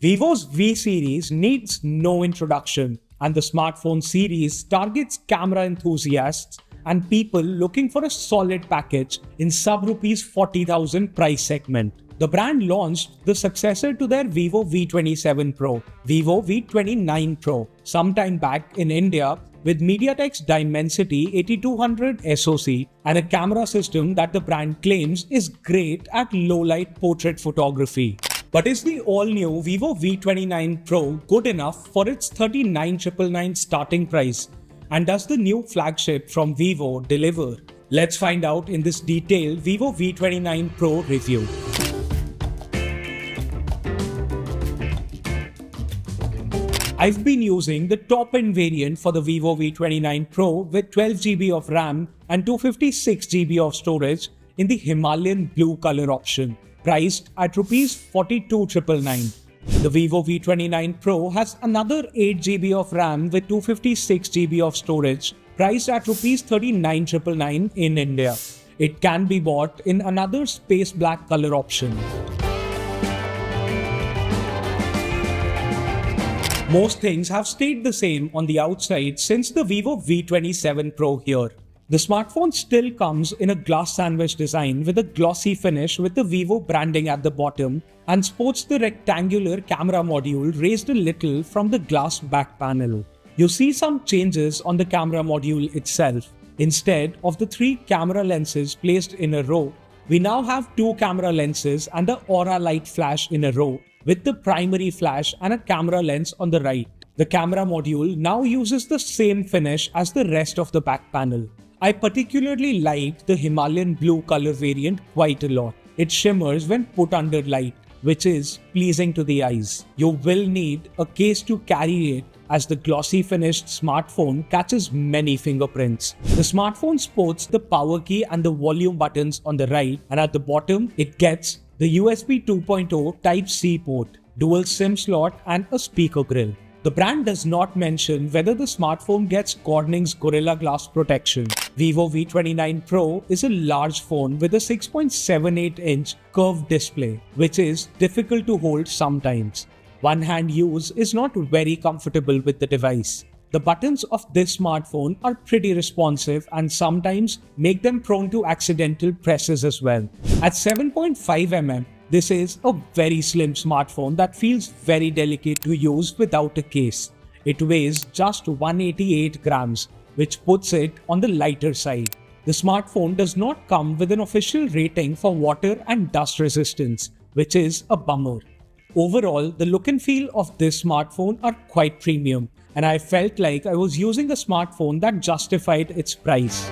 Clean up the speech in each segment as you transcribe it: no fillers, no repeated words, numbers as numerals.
Vivo's V series needs no introduction, and the smartphone series targets camera enthusiasts and people looking for a solid package in sub-Rs 40,000 price segment. The brand launched the successor to their Vivo V27 Pro, Vivo V29 Pro, sometime back in India with MediaTek's Dimensity 8200 SoC and a camera system that the brand claims is great at low-light portrait photography. But is the all-new Vivo V29 Pro good enough for its 39,999 starting price? And does the new flagship from Vivo deliver? Let's find out in this detailed Vivo V29 Pro review. I've been using the top-end variant for the Vivo V29 Pro with 12GB of RAM and 256GB of storage in the Himalayan blue color option, priced at Rs 42,999. The Vivo V29 Pro has another 8GB of RAM with 256GB of storage, priced at Rs 39,999 in India. It can be bought in another space black color option. Most things have stayed the same on the outside since the Vivo V27 Pro here. The smartphone still comes in a glass sandwich design with a glossy finish with the Vivo branding at the bottom, and sports the rectangular camera module raised a little from the glass back panel. You see some changes on the camera module itself. Instead of the three camera lenses placed in a row, we now have two camera lenses and the Aura light flash in a row, with the primary flash and a camera lens on the right. The camera module now uses the same finish as the rest of the back panel. I particularly like the Himalayan blue color variant quite a lot. It shimmers when put under light, which is pleasing to the eyes. You will need a case to carry it, as the glossy finished smartphone catches many fingerprints. The smartphone sports the power key and the volume buttons on the right, and at the bottom it gets the USB 2.0 Type-C port, dual SIM slot and a speaker grill. The brand does not mention whether the smartphone gets Corning's Gorilla Glass protection. Vivo V29 Pro is a large phone with a 6.78-inch curved display, which is difficult to hold sometimes. One-hand use is not very comfortable with the device. The buttons of this smartphone are pretty responsive and sometimes make them prone to accidental presses as well. At 7.5 mm, this is a very slim smartphone that feels very delicate to use without a case. It weighs just 188 grams, which puts it on the lighter side. The smartphone does not come with an official rating for water and dust resistance, which is a bummer. Overall, the look and feel of this smartphone are quite premium, and I felt like I was using a smartphone that justified its price.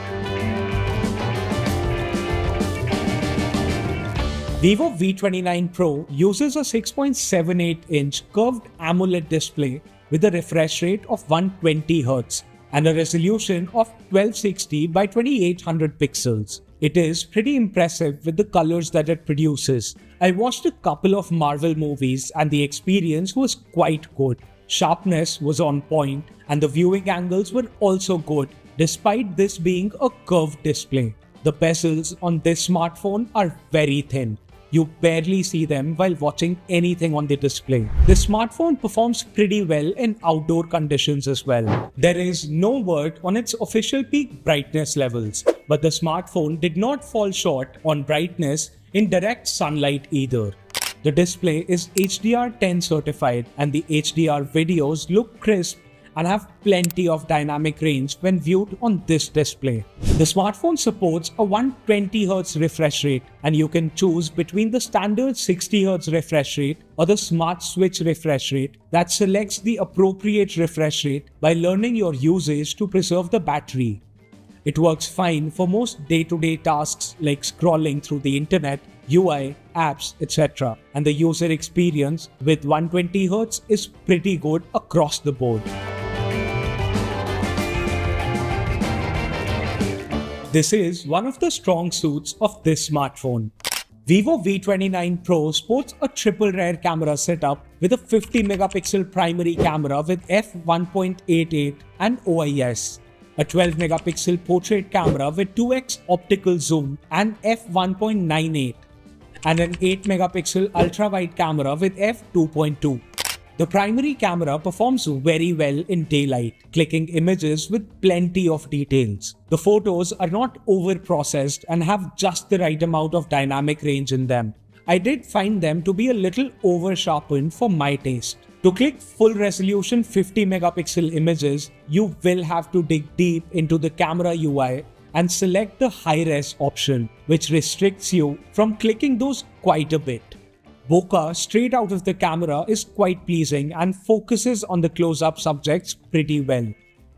Vivo V29 Pro uses a 6.78-inch curved AMOLED display with a refresh rate of 120Hz and a resolution of 1260 by 2800 pixels. It is pretty impressive with the colors that it produces. I watched a couple of Marvel movies and the experience was quite good. Sharpness was on point and the viewing angles were also good, despite this being a curved display. The bezels on this smartphone are very thin. You barely see them while watching anything on the display. This smartphone performs pretty well in outdoor conditions as well. There is no word on its official peak brightness levels, but the smartphone did not fall short on brightness in direct sunlight either. The display is HDR10 certified and the HDR videos look crisp and have plenty of dynamic range when viewed on this display. The smartphone supports a 120Hz refresh rate, and you can choose between the standard 60Hz refresh rate or the smart switch refresh rate that selects the appropriate refresh rate by learning your usage to preserve the battery. It works fine for most day-to-day tasks like scrolling through the internet, UI, apps, etc. And the user experience with 120Hz is pretty good across the board. This is one of the strong suits of this smartphone. Vivo V29 Pro sports a triple rear camera setup with a 50-megapixel primary camera with f/1.88 and OIS, a 12-megapixel portrait camera with 2x optical zoom and f/1.98, and an 8-megapixel ultra-wide camera with f/2.2. The primary camera performs very well in daylight, clicking images with plenty of details. The photos are not overprocessed and have just the right amount of dynamic range in them. I did find them to be a little over-sharpened for my taste. To click full resolution 50 megapixel images, you will have to dig deep into the camera UI and select the high-res option, which restricts you from clicking those quite a bit. Bokeh straight out of the camera is quite pleasing and focuses on the close-up subjects pretty well.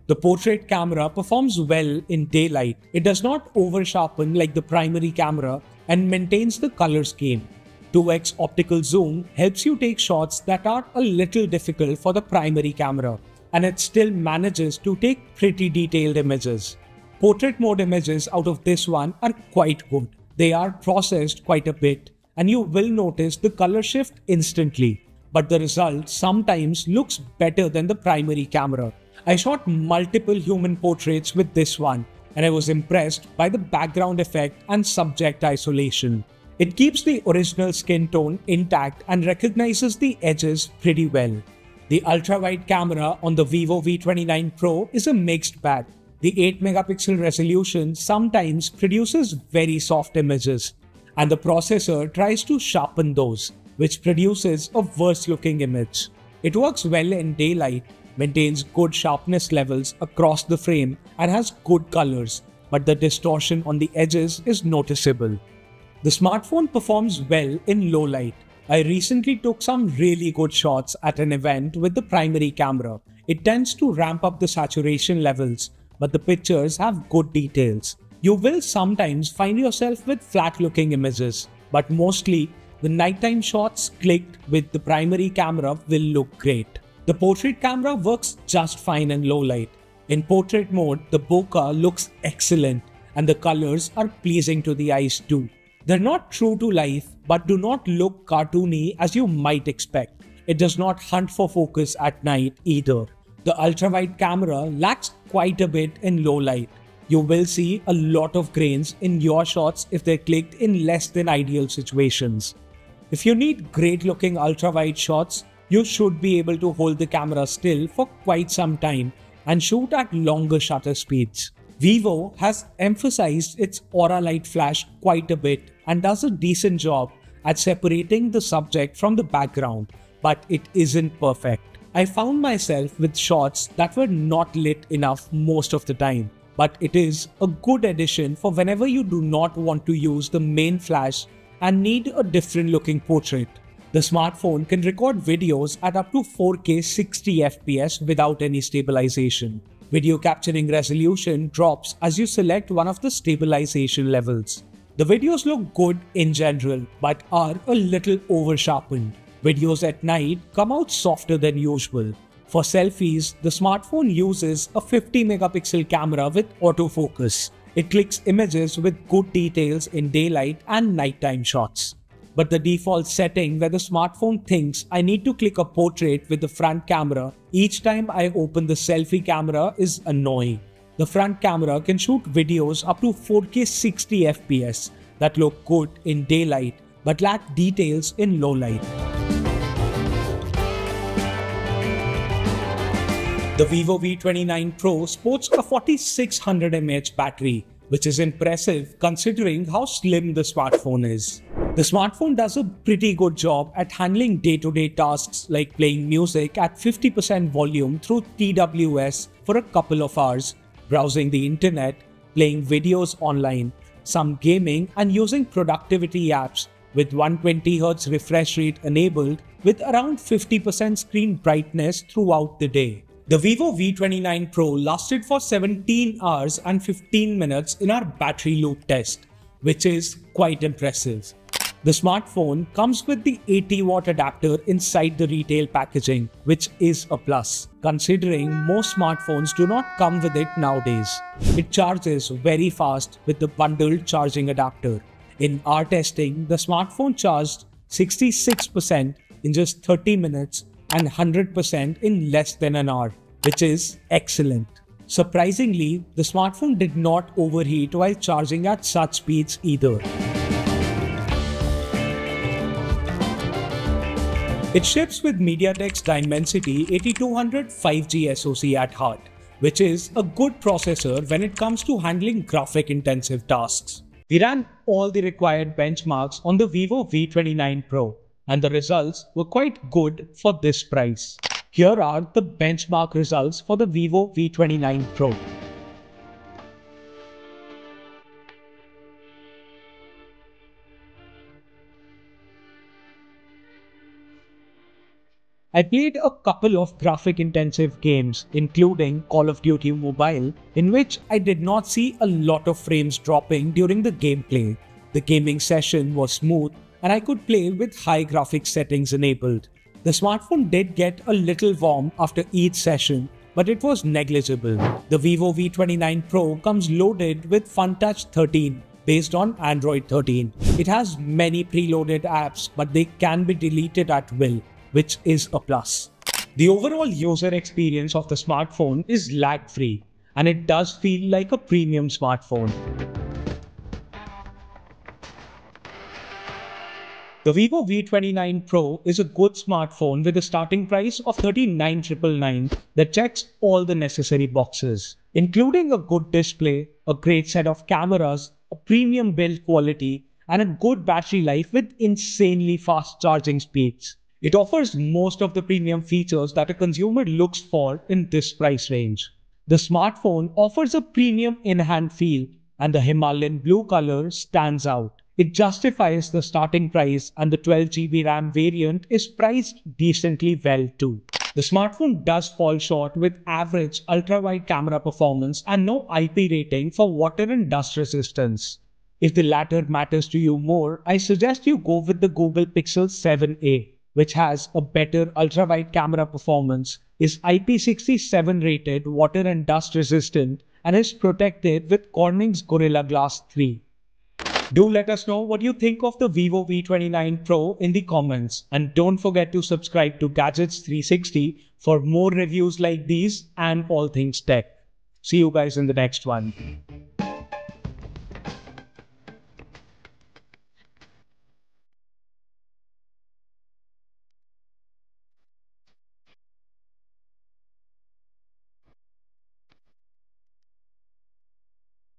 The portrait camera performs well in daylight. It does not over-sharpen like the primary camera and maintains the color scheme. 2x optical zoom helps you take shots that are a little difficult for the primary camera, and it still manages to take pretty detailed images. Portrait mode images out of this one are quite good. They are processed quite a bit, and you will notice the color shift instantly, but the result sometimes looks better than the primary camera. I shot multiple human portraits with this one, and I was impressed by the background effect and subject isolation. It keeps the original skin tone intact and recognizes the edges pretty well. The ultra-wide camera on the Vivo V29 Pro is a mixed bag. The 8-megapixel resolution sometimes produces very soft images, and the processor tries to sharpen those, which produces a worse-looking image. It works well in daylight, maintains good sharpness levels across the frame and has good colors, but the distortion on the edges is noticeable. The smartphone performs well in low light. I recently took some really good shots at an event with the primary camera. It tends to ramp up the saturation levels, but the pictures have good details. You will sometimes find yourself with flat-looking images, but mostly the nighttime shots clicked with the primary camera will look great. The portrait camera works just fine in low light. In portrait mode, the bokeh looks excellent and the colors are pleasing to the eyes too. They're not true to life but do not look cartoony as you might expect. It does not hunt for focus at night either. The ultra-wide camera lacks quite a bit in low light. You will see a lot of grains in your shots if they're clicked in less than ideal situations. If you need great looking ultra-wide shots, you should be able to hold the camera still for quite some time and shoot at longer shutter speeds. Vivo has emphasized its aura light flash quite a bit and does a decent job at separating the subject from the background, but it isn't perfect. I found myself with shots that were not lit enough most of the time, but it is a good addition for whenever you do not want to use the main flash and need a different looking portrait. The smartphone can record videos at up to 4K 60fps without any stabilization. Video capturing resolution drops as you select one of the stabilization levels. The videos look good in general, but are a little over-sharpened. Videos at night come out softer than usual. For selfies, the smartphone uses a 50-megapixel camera with autofocus. It clicks images with good details in daylight and nighttime shots. But the default setting where the smartphone thinks I need to click a portrait with the front camera each time I open the selfie camera is annoying. The front camera can shoot videos up to 4K 60fps that look good in daylight but lack details in low light. The Vivo V29 Pro sports a 4600 mAh battery, which is impressive considering how slim the smartphone is. The smartphone does a pretty good job at handling day-to-day tasks like playing music at 50% volume through TWS for a couple of hours, browsing the internet, playing videos online, some gaming and using productivity apps with 120Hz refresh rate enabled with around 50% screen brightness throughout the day. The Vivo V29 Pro lasted for 17 hours and 15 minutes in our battery loop test, which is quite impressive. The smartphone comes with the 80-watt adapter inside the retail packaging, which is a plus, considering most smartphones do not come with it nowadays. It charges very fast with the bundled charging adapter. In our testing, the smartphone charged 66% in just 30 minutes and 100% in less than an hour, which is excellent. Surprisingly, the smartphone did not overheat while charging at such speeds either. It ships with MediaTek's Dimensity 8200 5G SoC at heart, which is a good processor when it comes to handling graphic-intensive tasks. We ran all the required benchmarks on the Vivo V29 Pro, and the results were quite good for this price. Here are the benchmark results for the Vivo V29 Pro. I played a couple of graphic-intensive games, including Call of Duty Mobile, in which I did not see a lot of frames dropping during the gameplay. The gaming session was smooth, and I could play with high graphics settings enabled. The smartphone did get a little warm after each session, but it was negligible. The Vivo V29 Pro comes loaded with Funtouch 13. Based on Android 13. It has many preloaded apps, but they can be deleted at will, which is a plus. The overall user experience of the smartphone is lag-free, and it does feel like a premium smartphone. The Vivo V29 Pro is a good smartphone with a starting price of 39,999 that checks all the necessary boxes, including a good display, a great set of cameras, a premium build quality, and a good battery life with insanely fast charging speeds. It offers most of the premium features that a consumer looks for in this price range. The smartphone offers a premium in-hand feel, and the Himalayan blue color stands out. It justifies the starting price, and the 12GB RAM variant is priced decently well too. The smartphone does fall short with average ultra-wide camera performance and no IP rating for water and dust resistance. If the latter matters to you more, I suggest you go with the Google Pixel 7a. Which has a better ultra-wide camera performance, is IP67 rated, water and dust resistant, and is protected with Corning's Gorilla Glass 3. Do let us know what you think of the Vivo V29 Pro in the comments, and don't forget to subscribe to Gadgets360 for more reviews like these and all things tech. See you guys in the next one.